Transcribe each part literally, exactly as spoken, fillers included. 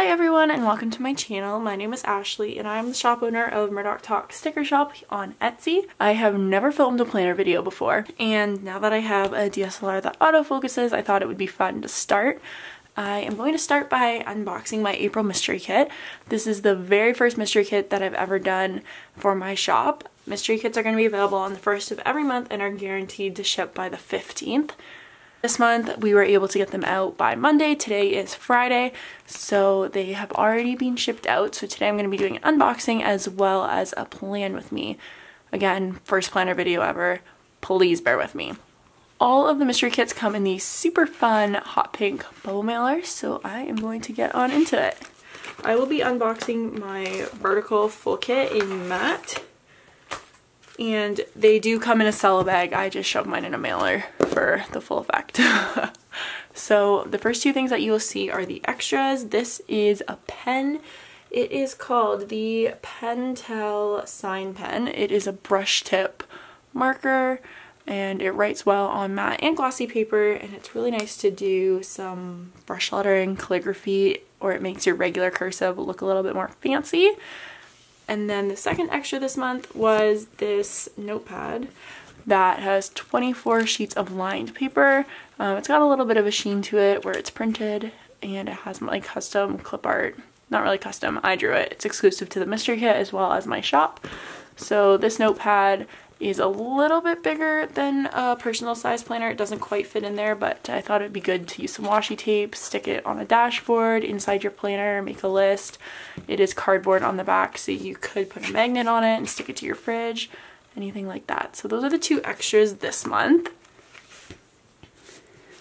Hi everyone and welcome to my channel. My name is Ashley and I'm the shop owner of MurdockTalks sticker shop on Etsy. I have never filmed a planner video before, and now that I have a D S L R that autofocuses, I thought it would be fun to start. I am going to start by unboxing my April mystery kit. This is the very first mystery kit that I've ever done for my shop. Mystery kits are going to be available on the first of every month and are guaranteed to ship by the fifteenth. This month we were able to get them out by Monday. Today is Friday, so they have already been shipped out. So today I'm going to be doing an unboxing as well as a plan with me. Again, first planner video ever. Please bear with me. All of the mystery kits come in these super fun hot pink bubble mailers, so I am going to get on into it. I will be unboxing my vertical full kit in matte. And they do come in a cello bag. I just shoved mine in a mailer for the full effect. So the first two things that you will see are the extras. This is a pen. It is called the Pentel Sign Pen. It is a brush tip marker and it writes well on matte and glossy paper, and it's really nice to do some brush lettering, calligraphy, or it makes your regular cursive look a little bit more fancy. And then the second extra this month was this notepad that has twenty-four sheets of lined paper. Um, it's got a little bit of a sheen to it where it's printed, and it has my custom clip art. Not really custom, I drew it. It's exclusive to the mystery kit as well as my shop. So this notepad is a little bit bigger than a personal size planner. It doesn't quite fit in there, but I thought it'd be good to use some washi tape, stick it on a dashboard, inside your planner, make a list. It is cardboard on the back, so you could put a magnet on it and stick it to your fridge, anything like that. So those are the two extras this month.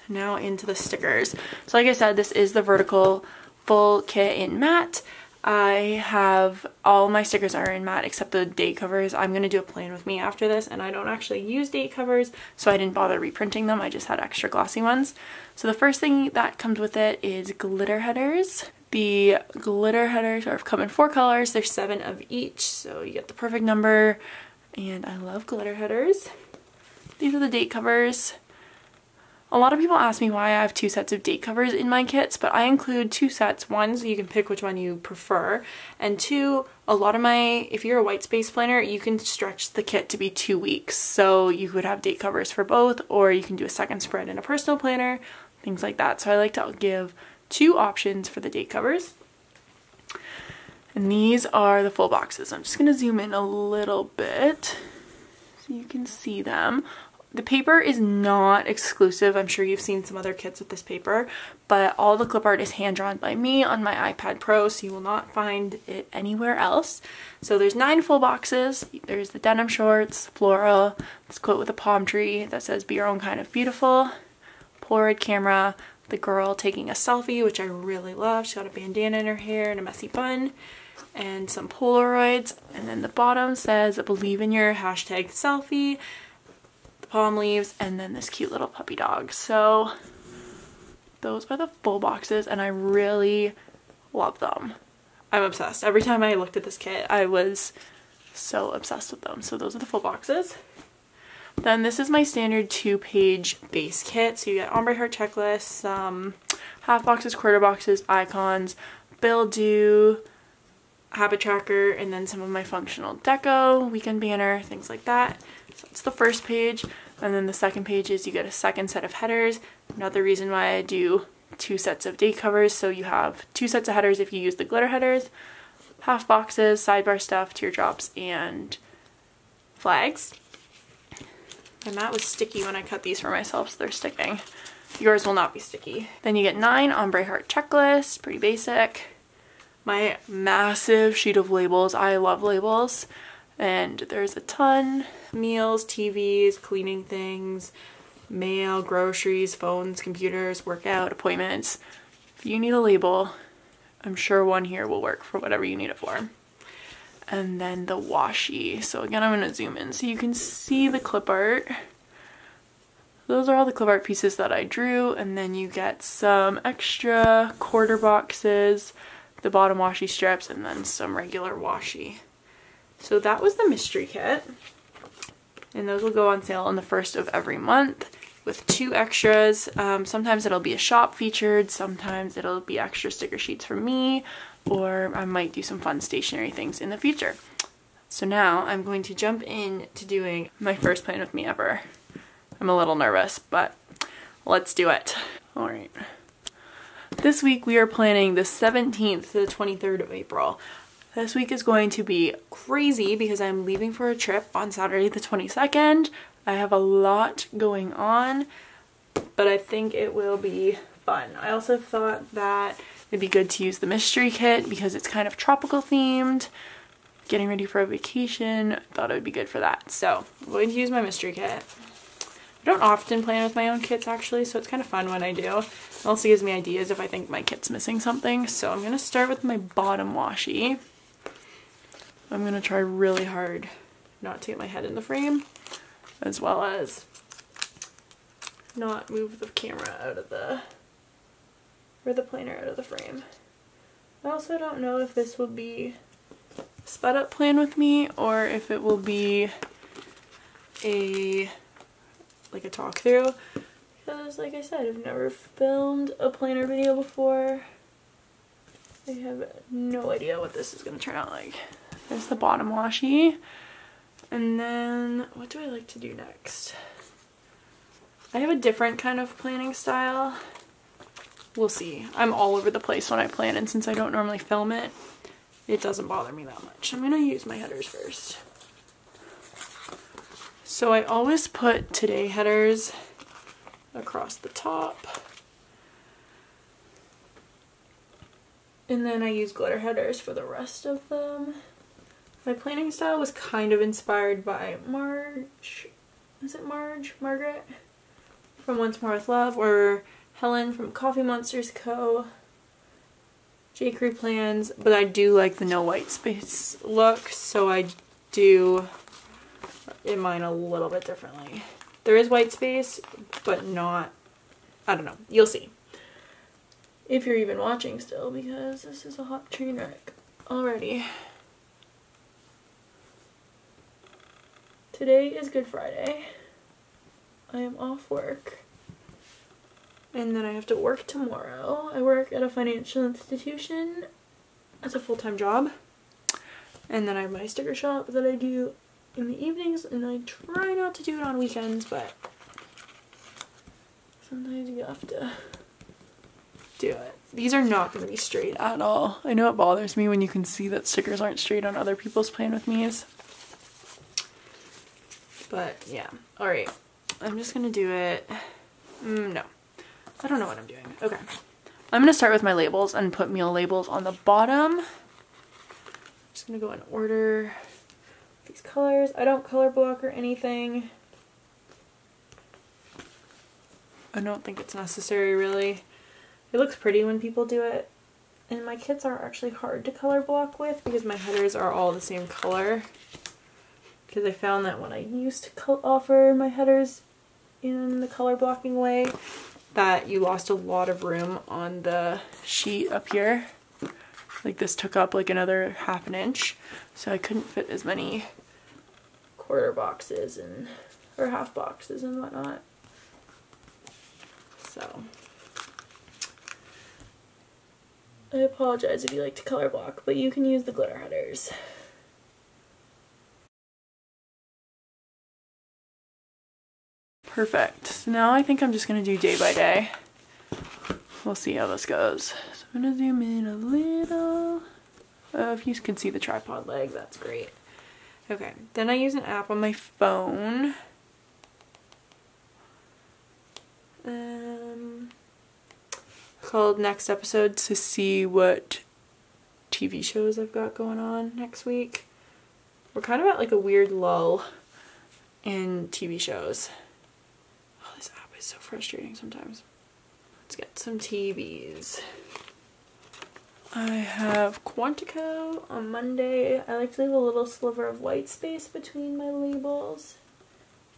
Now into the stickers. So like I said, this is the vertical full kit in matte. I have, all my stickers are in matte except the date covers. I'm going to do a plan with me after this, and I don't actually use date covers, so I didn't bother reprinting them. I just had extra glossy ones. So the first thing that comes with it is glitter headers. The glitter headers are come in four colors. There's seven of each, so you get the perfect number, and I love glitter headers. These are the date covers. A lot of people ask me why I have two sets of date covers in my kits, but I include two sets. One, so you can pick which one you prefer, and two, a lot of my, if you're a white space planner, you can stretch the kit to be two weeks. So you could have date covers for both, or you can do a second spread in a personal planner, things like that. So I like to give two options for the date covers. And these are the full boxes. I'm just going to zoom in a little bit so you can see them. The paper is not exclusive. I'm sure you've seen some other kits with this paper, but all the clip art is hand-drawn by me on my iPad Pro, so you will not find it anywhere else. So there's nine full boxes. There's the denim shorts, floral, this quote with a palm tree that says, "Be your own kind of beautiful," Polaroid camera, the girl taking a selfie, which I really love. She's got a bandana in her hair and a messy bun, and some Polaroids. And then the bottom says, "Believe in your hashtag selfie," palm leaves, and then this cute little puppy dog. So those are the full boxes, and I really love them. I'm obsessed. Every time I looked at this kit, I was so obsessed with them. So those are the full boxes. Then this is my standard two-page base kit. So you get ombre heart checklists, some um, half boxes, quarter boxes, icons, bill do, habit tracker, and then some of my functional deco, weekend banner, things like that. So it's the first page, and then the second page is you get a second set of headers. Another reason why I do two sets of date covers, so you have two sets of headers if you use the glitter headers, half boxes, sidebar stuff, teardrops, and flags. My mat was sticky when I cut these for myself, so they're sticking. Yours will not be sticky. Then you get nine ombre heart checklists, pretty basic. My massive sheet of labels. I love labels, and there's a ton. Meals, T Vs, cleaning things, mail, groceries, phones, computers, workout, appointments. If you need a label, I'm sure one here will work for whatever you need it for. And then the washi. So again, I'm going to zoom in so you can see the clip art. Those are all the clip art pieces that I drew, and then you get some extra quarter boxes, the bottom washi strips, and then some regular washi. So that was the mystery kit, and those will go on sale on the first of every month. with two extras. Um, sometimes it'll be a shop featured, sometimes it'll be extra sticker sheets for me, or I might do some fun stationery things in the future. So now I'm going to jump in to doing my first plan with me ever. I'm a little nervous, but let's do it. All right. This week we are planning the seventeenth to the twenty-third of April. This week is going to be crazy because I'm leaving for a trip on Saturday the twenty-second. I have a lot going on, but I think it will be fun. I also thought that it'd be good to use the mystery kit because it's kind of tropical themed. Getting ready for a vacation, I thought it would be good for that. So I'm going to use my mystery kit. I don't often plan with my own kits actually, so it's kind of fun when I do. It also gives me ideas if I think my kit's missing something. So I'm going to start with my bottom washi. I'm going to try really hard not to get my head in the frame, as well as not move the camera out of the, or the planner out of the frame. I also don't know if this will be sped up plan with me or if it will be a like a talk through, because like I said, I've never filmed a planner video before. I have no idea what this is going to turn out like. There's the bottom washi, and then what do I like to do next? I have a different kind of planning style. We'll see. I'm all over the place when I plan, and since I don't normally film it, it doesn't bother me that much. I'm going to use my headers first. So I always put today headers across the top, and then I use glitter headers for the rest of them. My planning style was kind of inspired by Marge, is it Marge? Margaret? From Once More With Love, or Helen from Coffee Monsters Co. J. Crew plans, but I do like the no white space look, so I do in mine a little bit differently. There is white space, but not, I don't know, you'll see. If you're even watching still, because this is a hot train wreck already. Today is Good Friday. I am off work. And then I have to work tomorrow. I work at a financial institution as a full-time job. And then I have my sticker shop that I do in the evenings, and I try not to do it on weekends, but sometimes you have to do it. These are not going to be straight at all. I know it bothers me when you can see that stickers aren't straight on other people's plan with me's, but yeah. All right, I'm just going to do it. Mm, no, I don't know what I'm doing. Okay, I'm going to start with my labels and put meal labels on the bottom. I'm just going to go in order. These colors, I don't color block or anything. I don't think it's necessary really. It looks pretty when people do it, and my kits are actually hard to color block with because my headers are all the same color, because I found that when I used to offer my headers in the color blocking way, that you lost a lot of room on the sheet up here. Like this took up like another half an inch, so I couldn't fit as many quarter boxes and or half boxes and whatnot. So I apologize if you like to color block, but you can use the glitter headers. Perfect. So now I think I'm just gonna do day by day. We'll see how this goes. So I'm gonna zoom in a little. Oh, if you can see the tripod leg, that's great. Okay, then I use an app on my phone. Um, called Next Episode to see what T V shows I've got going on next week. We're kind of at like a weird lull in T V shows. Oh, this app is so frustrating sometimes. Let's get some T Vs. I have Quantico on Monday. I like to leave a little sliver of white space between my labels,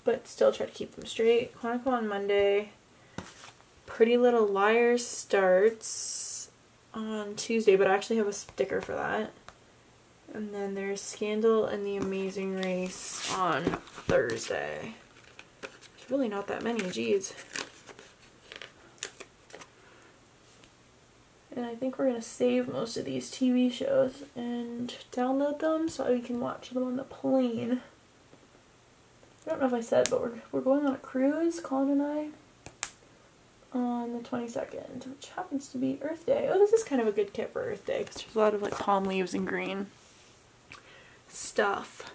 but still try to keep them straight. Quantico on Monday. Pretty Little Liars starts on Tuesday, but I actually have a sticker for that. And then there's Scandal and The Amazing Race on Thursday. really not that many, geez. And I think we're going to save most of these T V shows and download them so we can watch them on the plane. I don't know if I said, but we're, we're going on a cruise, Colin and I, on the twenty-second, which happens to be Earth Day. Oh, this is kind of a good kit for Earth Day because there's a lot of like palm leaves and green stuff.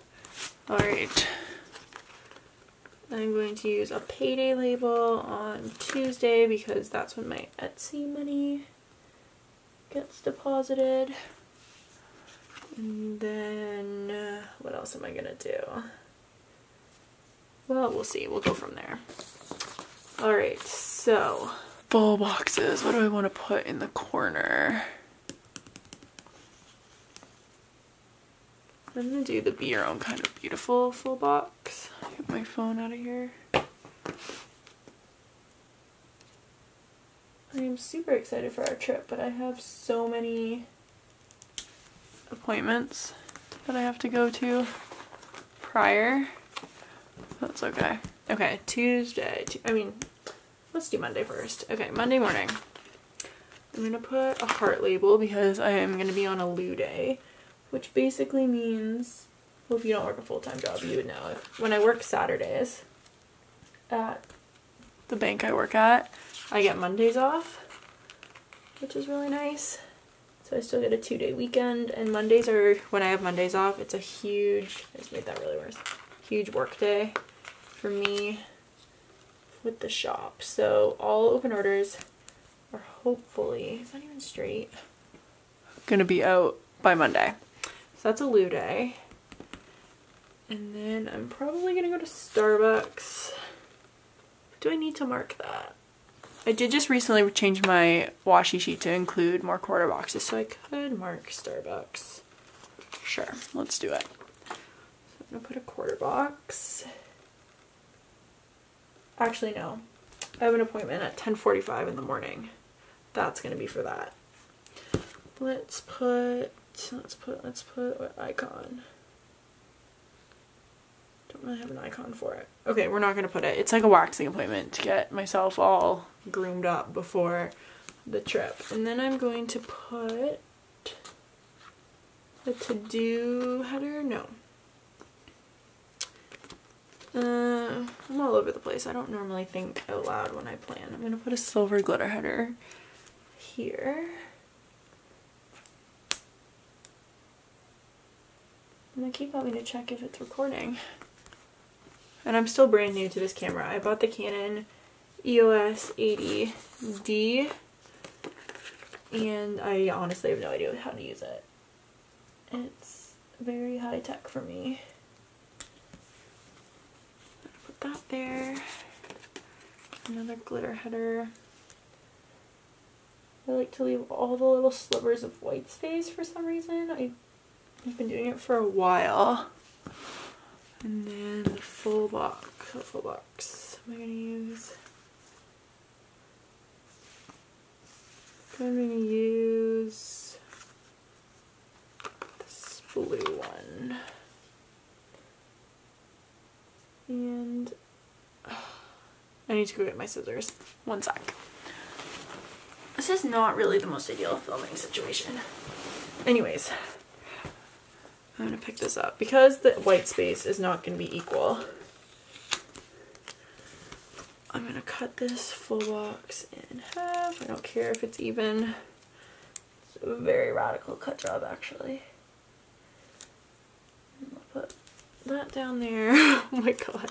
Alright, I'm going to use a payday label on Tuesday because that's when my Etsy money gets deposited. And then, uh, what else am I gonna do? Well, we'll see. We'll go from there. Alright, so, bowl boxes. What do I want to put in the corner? I'm gonna do the Be Your Own Kind of Beautiful full box. Get my phone out of here. I am super excited for our trip, but I have so many appointments that I have to go to prior. That's okay. Okay, Tuesday. I mean, let's do Monday first. Okay, Monday morning. I'm going to put a heart label because I am going to be on a Lou day, which basically means, well, if you don't work a full-time job, you would know. When I work Saturdays at the bank I work at, I get Mondays off, which is really nice. So I still get a two-day weekend, and Mondays are, when I have Mondays off, it's a huge, I just made that really worse, huge work day for me with the shop. So all open orders are hopefully, it's not even straight, gonna be out by Monday. So that's a Lou day. And then I'm probably gonna go to Starbucks. Do I need to mark that? I did just recently change my washi sheet to include more quarter boxes, so I could mark Starbucks. Sure, let's do it. So I'm gonna put a quarter box. Actually, no. I have an appointment at ten forty-five in the morning. That's gonna be for that. Let's put, let's put, let's put what icon? Don't really have an icon for it. Okay, we're not gonna put it. It's like a waxing appointment to get myself all groomed up before the trip. And then I'm going to put the to-do header? No. Uh, I'm all over the place. I don't normally think out loud when I plan. I'm gonna put a silver glitter header here. And they keep having to check if it's recording. And I'm still brand new to this camera. I bought the Canon E O S eighty D, and I honestly have no idea how to use it. It's very high tech for me. Put that there. Another glitter header. I like to leave all the little slivers of white space for some reason. I, I've been doing it for a while. And then the full box. What full box am I going to use? I'm going to use this blue one. And oh, I need to go get my scissors. One sec. This is not really the most ideal filming situation. Anyways, I'm going to pick this up because the white space is not going to be equal. I'm going to cut this full box in half. I don't care if it's even. It's a very radical cut job, actually. I'll put that down there. Oh my god.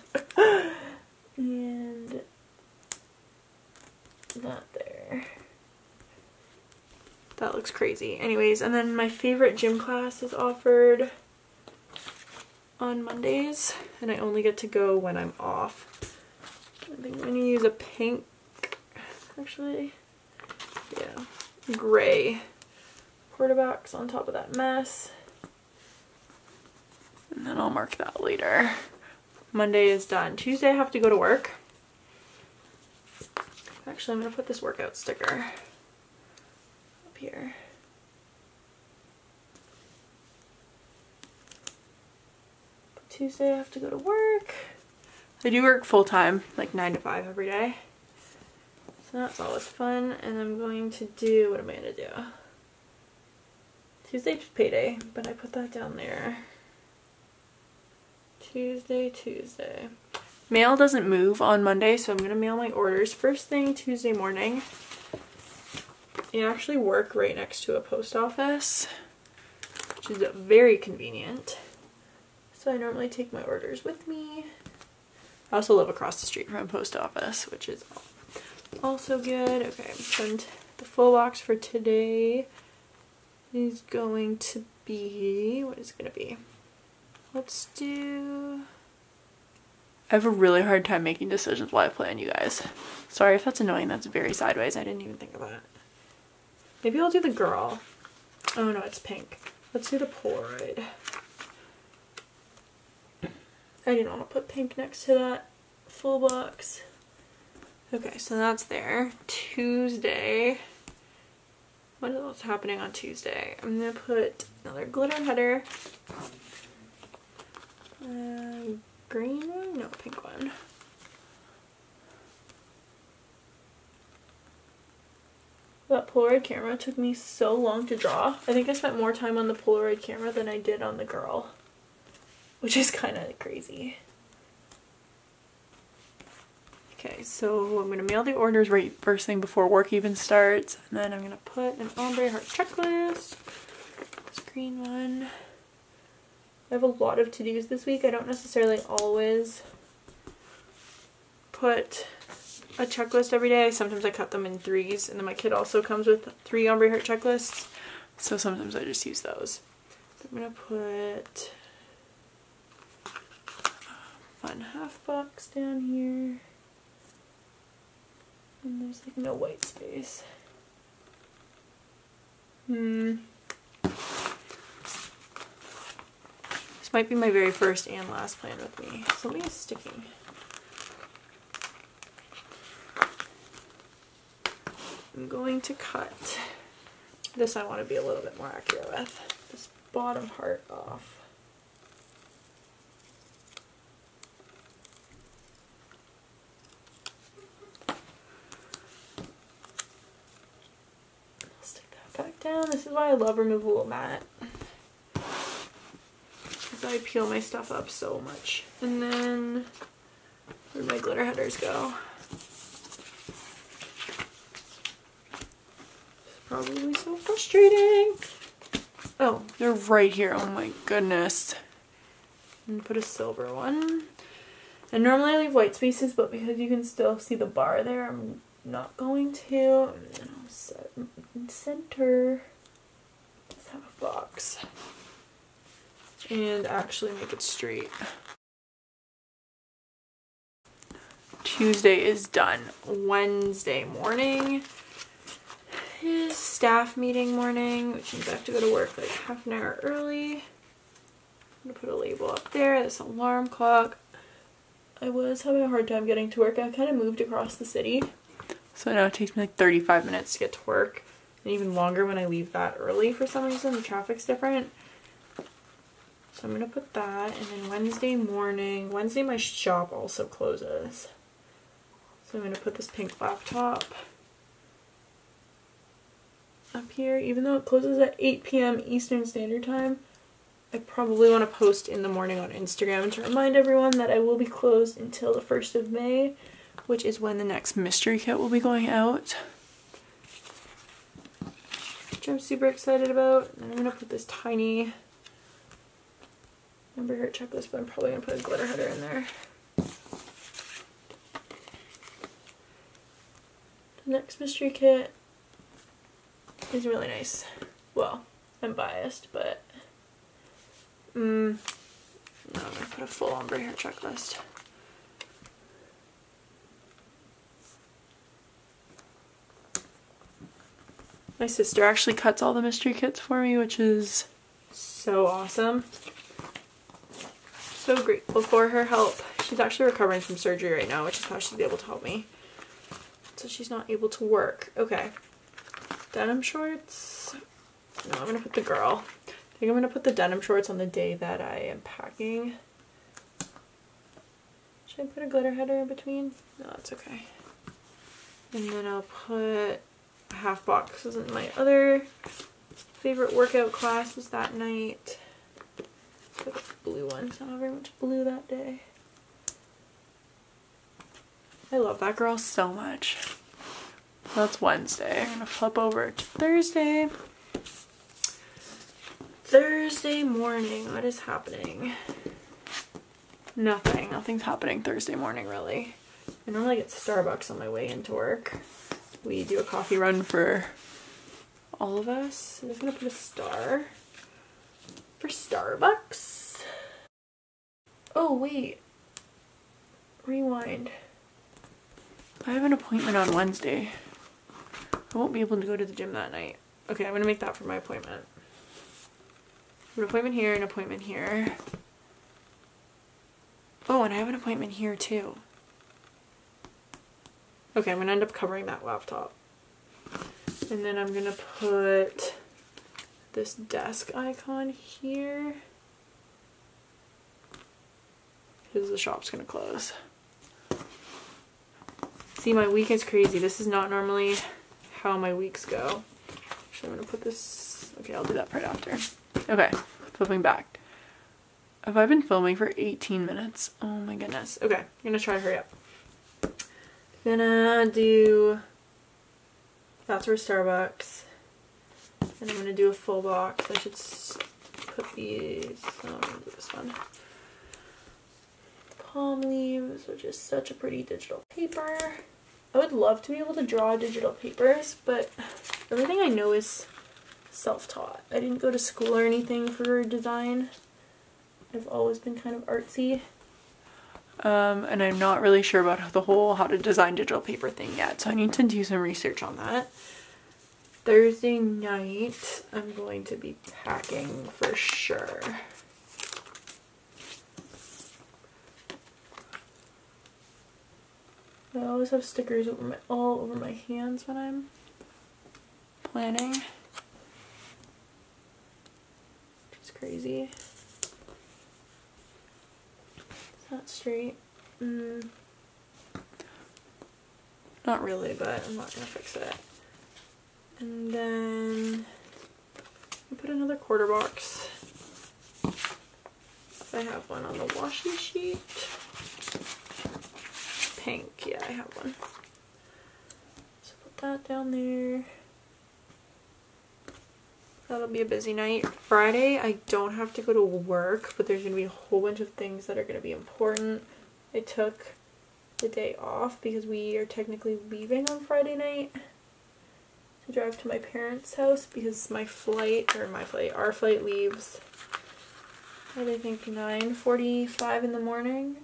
And that there. That looks crazy. Anyways, and then my favorite gym class is offered on Mondays, and I only get to go when I'm off. I think I'm going to use a pink, actually, yeah, gray quarter box on top of that mess. And then I'll mark that later. Monday is done. Tuesday I have to go to work. Actually, I'm going to put this workout sticker up here. Tuesday I have to go to work. I do work full-time, like nine to five every day. So that's always fun. And I'm going to do, what am I going to do? Tuesday's payday, but I put that down there. Tuesday, Tuesday. Mail doesn't move on Monday, so I'm going to mail my orders first thing Tuesday morning. I actually work right next to a post office, which is very convenient. So I normally take my orders with me. I also live across the street from a post office, which is also good. Okay, I'm sent the full box for today. Is going to be, what is it going to be? Let's do... I have a really hard time making decisions while I plan, you guys. Sorry if that's annoying. That's very sideways. I didn't even think of that. Maybe I'll do the girl. Oh no, it's pink. Let's do the Polaroid. I didn't want to put pink next to that full box. Okay, so that's there. Tuesday. What else is happening on Tuesday? I'm going to put another glitter header. Uh, green one? No, pink one. That Polaroid camera took me so long to draw. I think I spent more time on the Polaroid camera than I did on the girl, which is kind of crazy. Okay, so I'm going to mail the orders right first thing before work even starts, and then I'm going to put an ombre heart checklist. This green one. I have a lot of to-dos this week. I don't necessarily always put a checklist every day. Sometimes I cut them in threes, and then my kit also comes with three ombre heart checklists, so sometimes I just use those. So I'm gonna put a fun half box down here, and there's like no white space. Hmm. Might be my very first and last plan with me. Something is sticking. I'm going to cut this. I want to be a little bit more accurate with this bottom heart off. I'll stick that back down. This is why I love removable mat. I peel my stuff up so much. And then where my glitter headers go? It's probably so frustrating. Oh, they're right here. Oh my goodness. I'm gonna put a silver one. And normally I leave white spaces, but because you can still see the bar there, I'm not going to. And then I'll set center. Let's have a box. And actually make it straight. Tuesday is done. Wednesday morning is staff meeting morning, which means I have to go to work like half an hour early. I'm gonna put a label up there, this alarm clock. I was having a hard time getting to work. I kind of moved across the city, so now it takes me like thirty-five minutes to get to work, and even longer when I leave that early for some reason. The traffic's different. So I'm going to put that, and then Wednesday morning, Wednesday my shop also closes. So I'm going to put this pink laptop up here. Even though it closes at eight p m Eastern Standard Time, I probably want to post in the morning on Instagram to remind everyone that I will be closed until the first of May, which is when the next mystery kit will be going out, which I'm super excited about. And I'm going to put this tiny... Remember her checklist, but I'm probably going to put a glitter header in there. The next mystery kit is really nice. Well, I'm biased, but... Mm, no, I'm going to put a full ombre hair checklist. My sister actually cuts all the mystery kits for me, which is so awesome. So grateful for her help. She's actually recovering from surgery right now, which is how she's able to help me. So she's not able to work. Okay. Denim shorts. No, I'm going to put the girl. I think I'm going to put the denim shorts on the day that I am packing. Should I put a glitter header in between? No, that's okay. And then I'll put half box. Isn't my other favorite workout class was that night. Put the blue one. It's not very much blue that day. I love that girl so much. That's Wednesday. I'm gonna flip over to Thursday. Thursday morning, what is happening? Nothing. Nothing's happening Thursday morning, really. I normally get Starbucks on my way into work. We do a coffee run for all of us. I'm just gonna put a star for Starbucks. Oh, wait. Rewind. I have an appointment on Wednesday. I won't be able to go to the gym that night. Okay, I'm gonna make that for my appointment. An appointment here, an appointment here. Oh, and I have an appointment here too. Okay, I'm gonna end up covering that laptop. And then I'm gonna put this desk icon here. Because the shop's gonna close. See, my week is crazy. This is not normally how my weeks go. Actually, I'm gonna put this, okay, I'll do that right after. Okay, flipping back. Have I been filming for eighteen minutes? Oh my goodness. Okay, I'm gonna try to hurry up. Gonna do, that's for Starbucks. And I'm gonna do a full box. I should put these, oh, I'm gonna do this one. Palm leaves, which is such a pretty digital paper. I would love to be able to draw digital papers, but everything I know is self-taught. I didn't go to school or anything for design. I've always been kind of artsy. Um, and I'm not really sure about the whole how to design digital paper thing yet, so I need to do some research on that. Thursday night, I'm going to be packing for sure. I always have stickers over my, all over my hands when I'm planning. It's crazy. Not straight. Mm. Not really, but I'm not gonna fix it. And then I put another quarter box. I have one on the washi sheet. Pink, yeah, I have one. So put that down there. That'll be a busy night. Friday, I don't have to go to work, but there's going to be a whole bunch of things that are going to be important. I took the day off because we are technically leaving on Friday night to drive to my parents' house because my flight, or my flight, our flight leaves at I think nine forty-five in the morning,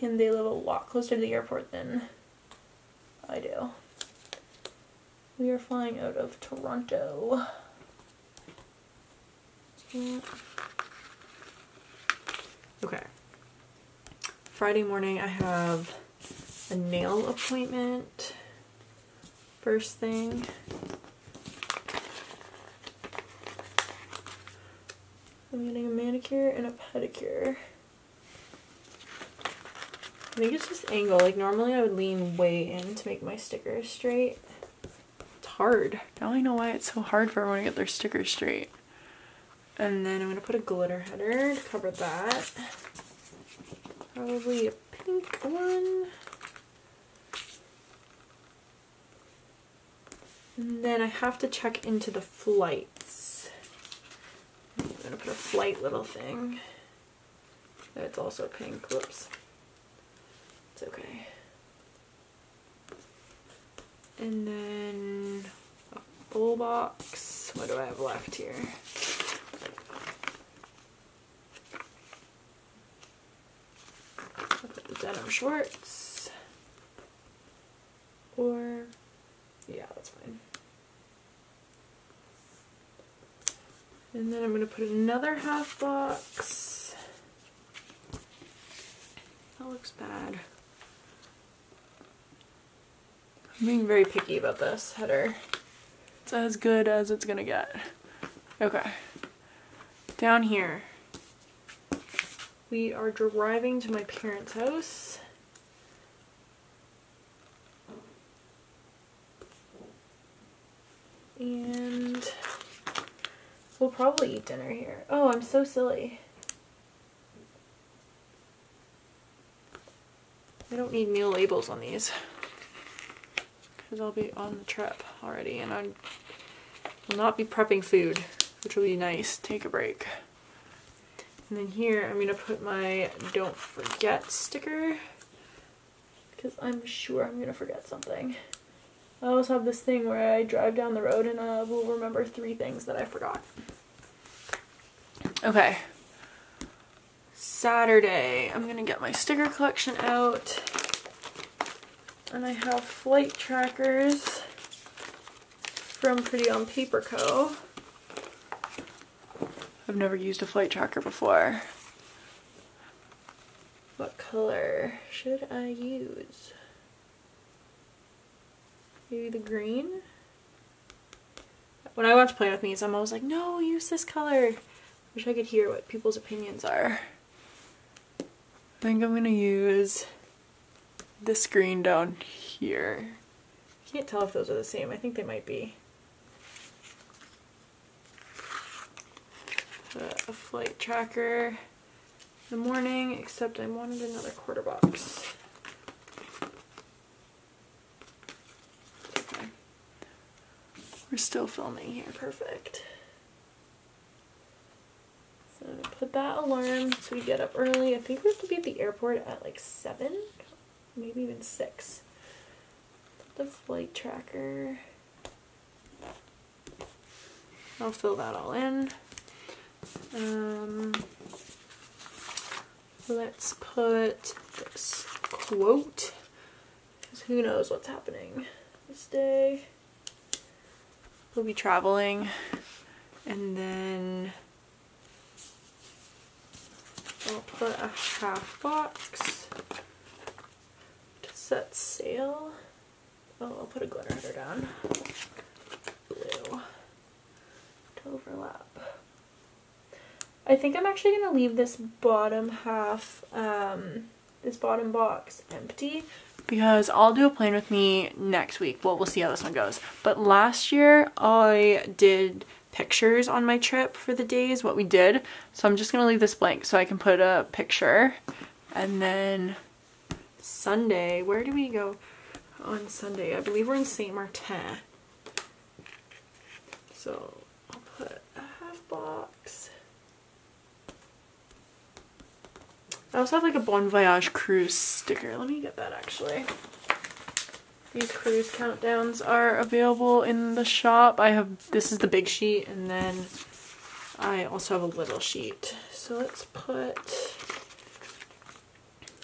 and they live a lot closer to the airport than I do. We are flying out of Toronto. Okay. Friday morning I have a nail appointment first thing. I'm getting a manicure and a pedicure. I think it's this angle. Like normally I would lean way in to make my stickers straight. It's hard. Now I know why it's so hard for everyone to get their stickers straight. And then I'm going to put a glitter header to cover that. Probably a pink one. And then I have to check into the flights. I'm going to put a flight little thing. That's also pink. Whoops. It's okay. And then a full box. What do I have left here? Denim shorts, or yeah, that's fine. And then I'm gonna put another half box. That looks bad. I'm being very picky about this header. It's as good as it's gonna get. Okay, down here We are driving to my parents' house. And we'll probably eat dinner here. Oh, I'm so silly. I don't need meal labels on these, because I'll be on the trip already and I will not be prepping food, which will be nice. Take a break. And then here I'm going to put my don't forget sticker, because I'm sure I'm going to forget something. I always have this thing where I drive down the road and I will remember three things that I forgot. Okay. Saturday, I'm going to get my sticker collection out. And I have flight trackers from Pretty On Paper Co. I've never used a flight tracker before. What color should I use? Maybe the green? When I watch Play With Me's, I'm always like, no, use this color. Wish I could hear what people's opinions are. I think I'm gonna use this green down here. I can't tell if those are the same. I think they might be. A flight tracker in the morning, except I wanted another quarter box. Okay. We're still filming here. Perfect. So I'm gonna put that alarm so we get up early. I think we have to be at the airport at like seven, maybe even six. The flight tracker. I'll fill that all in. Um, let's put this quote, because who knows what's happening this day. We'll be traveling, and then I'll put a half box to set sail. Oh, I'll put a glitter header down. Blue. To overlap. I think I'm actually going to leave this bottom half, um, this bottom box empty, because I'll do a plan with me next week. Well, we'll see how this one goes. But last year I did pictures on my trip for the days, what we did. So I'm just going to leave this blank so I can put a picture. And then Sunday, where do we go on Sunday? I believe we're in Saint Martin. So I'll put a half box. I also have like a Bon Voyage cruise sticker. Let me get that actually. These cruise countdowns are available in the shop. I have, this is the big sheet, and then I also have a little sheet. So let's put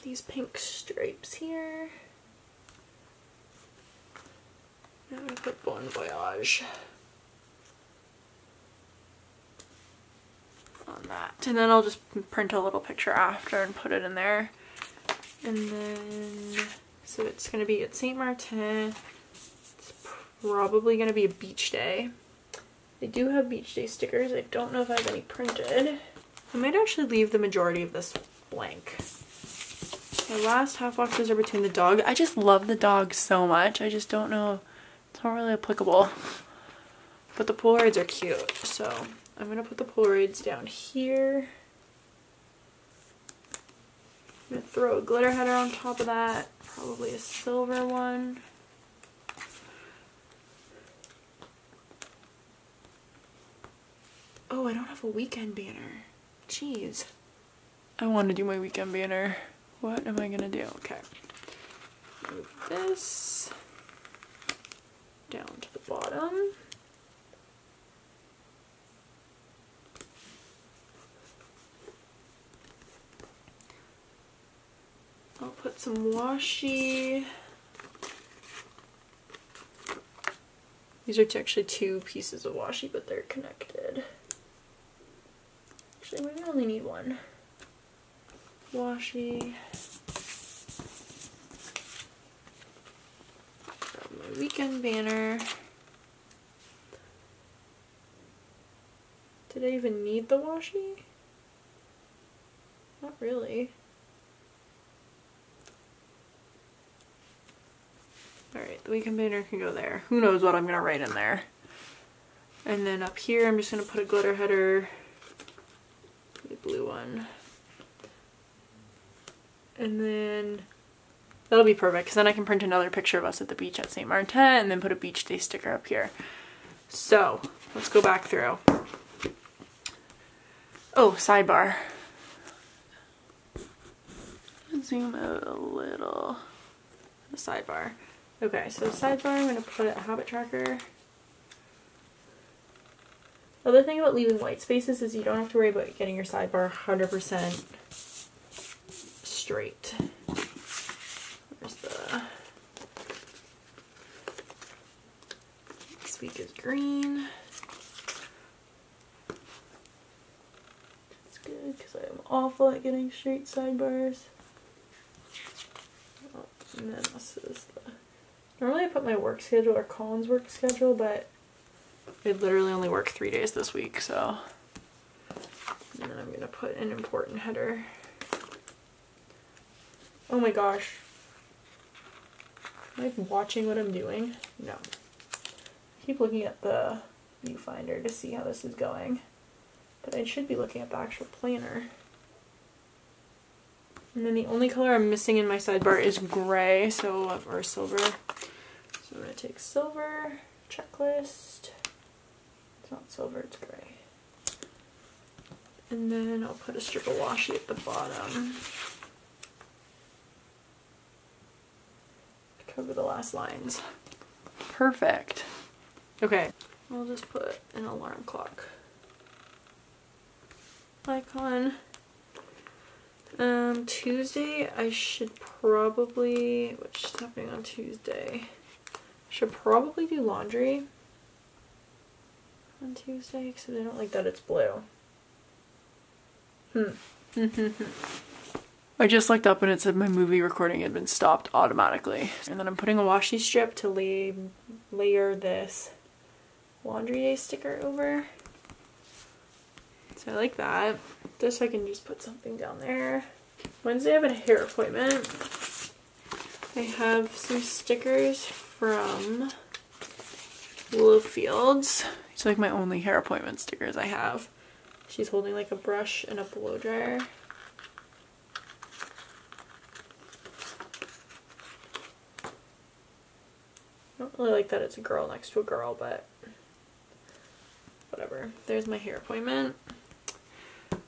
these pink stripes here. I'm gonna put Bon Voyage on that, and then I'll just print a little picture after and put it in there. And then so it's gonna be at Saint Martin. It's probably gonna be a beach day. They do have beach day stickers. I don't know if I have any printed. I might actually leave the majority of this blank. My last half boxes are between the dog. I just love the dog so much. I just don't know, it's not really applicable, but the Polaroids are cute, so I'm going to put the Polaroids down here. I'm going to throw a glitter header on top of that. Probably a silver one. Oh, I don't have a weekend banner. Jeez. I want to do my weekend banner. What am I going to do? Okay. Move this down to the bottom. I'll put some washi. These are actually two pieces of washi, but they're connected. Actually, maybe I only need one. Washi. Grab my weekend banner. Did I even need the washi? I Not really. Alright, the weed container can go there. Who knows what I'm going to write in there. And then up here, I'm just going to put a glitter header. The blue one. And then that'll be perfect, because then I can print another picture of us at the beach at Saint Martin and then put a beach day sticker up here. So let's go back through. Oh, sidebar. Zoom out a little. The sidebar. Okay, so sidebar, I'm going to put a habit tracker. The other thing about leaving white spaces is you don't have to worry about getting your sidebar one hundred percent straight. Where's the... Next week is green. That's good because I am awful at getting straight sidebars. Oh, and then this is the... Normally I put my work schedule or Colin's work schedule, but I literally only work three days this week, so... And then I'm going to put an important header. Oh my gosh. Am I watching what I'm doing? No. I keep looking at the viewfinder to see how this is going. But I should be looking at the actual planner. And then the only color I'm missing in my sidebar is gray, so or silver. So I'm going to take silver, checklist. It's not silver, it's gray. And then I'll put a strip of washi at the bottom. Cover the last lines. Perfect. Okay, we'll just put an alarm clock icon. Um, Tuesday I should probably, which is happening on Tuesday, should probably do laundry on Tuesday, except I don't like that it's blue. Hmm. I just looked up and it said my movie recording had been stopped automatically. And then I'm putting a washi strip to lay, layer this laundry day sticker over. So I like that. This I can just put something down there. Wednesday I have a hair appointment. I have some stickers from Bluefields. It's like my only hair appointment stickers I have. She's holding like a brush and a blow dryer. I really like that it's a girl next to a girl, but whatever. There's my hair appointment.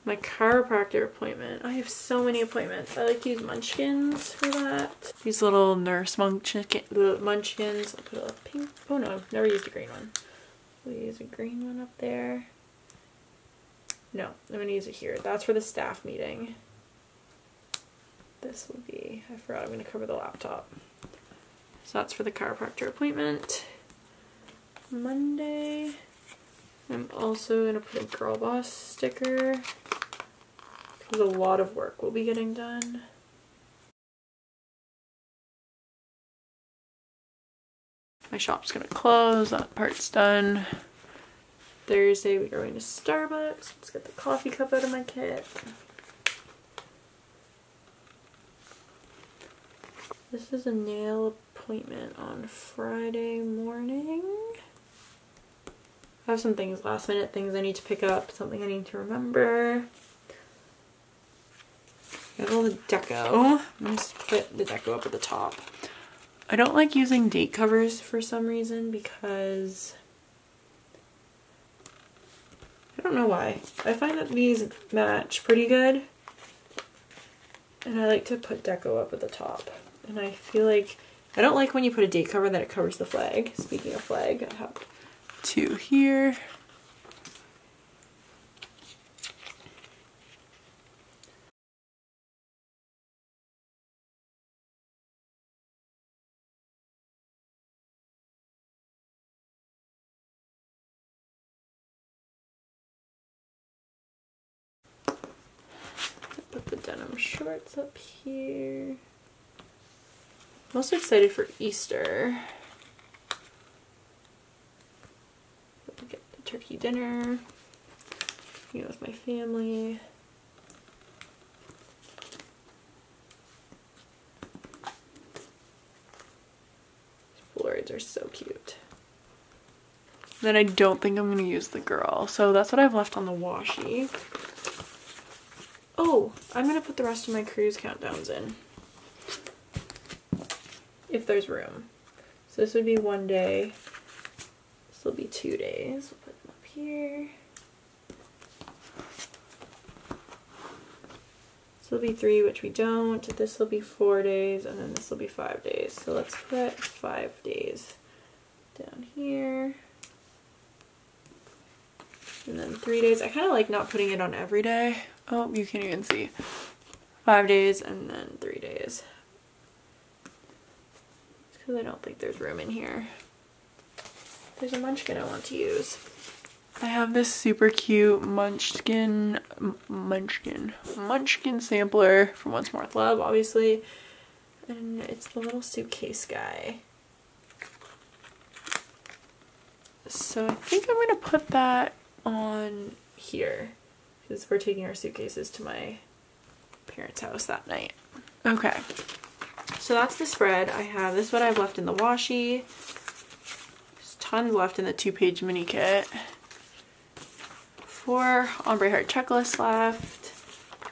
My chiropractor appointment. I have so many appointments. I like to use munchkins for that. These little nurse munchkin, munchkins. I'll put a pink. Oh no, I've never used a green one. We'll use a green one up there. No, I'm going to use it here. That's for the staff meeting. This will be, I forgot I'm going to cover the laptop. So that's for the chiropractor appointment. Monday, I'm also going to put a girl boss sticker because a lot of work will be getting done. My shop's going to close, that part's done. Thursday, we're going to Starbucks. Let's get the coffee cup out of my kit. This is a nail appointment on Friday morning. I have some things, last minute things I need to pick up, something I need to remember. Got all the deco. I'm just put the deco up at the top. I don't like using date covers for some reason because I don't know why. I find that these match pretty good. And I like to put deco up at the top. And I feel like I don't like when you put a date cover that it covers the flag. Speaking of flag, I have two here. Put the denim shorts up here. I'm also excited for Easter. Get the turkey dinner, you know, with my family. are so cute. Then I don't think I'm going to use the girl. So that's what I've left on the washi. Oh, I'm going to put the rest of my cruise countdowns in. If there's room. So this would be one day. This will be two days. We'll put them up here. This will be three, which we don't. This will be four days, and then this will be five days. So let's put five days down here. And then three days. I kind of like not putting it on every day. Oh, you can't even see. Five days and then three days. Because I don't think there's room in here. There's a munchkin I want to use. I have this super cute munchkin, munchkin, munchkin sampler from Once More With Love, obviously. And it's the little suitcase guy. So I think I'm going to put that on here because we're taking our suitcases to my parents' house that night. Okay, so that's the spread I have. This is what I've left in the washi. There's tons left in the two-page mini kit. Four ombre heart checklists left,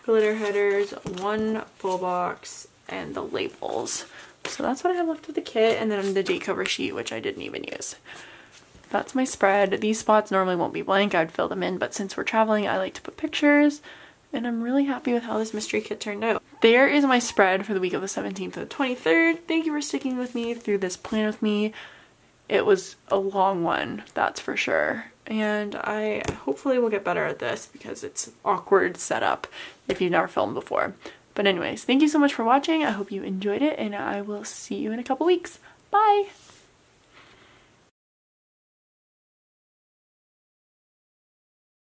glitter headers, one full box, and the labels. So that's what I have left of the kit, and then the day cover sheet, which I didn't even use. That's my spread. These spots normally won't be blank. I'd fill them in, but since we're traveling, I like to put pictures, and I'm really happy with how this mystery kit turned out. There is my spread for the week of the seventeenth to the twenty-third. Thank you for sticking with me through this plan with me. It was a long one, that's for sure. And I hopefully will get better at this because it's awkward setup if you've never filmed before. But anyways, thank you so much for watching. I hope you enjoyed it, and I will see you in a couple weeks. Bye!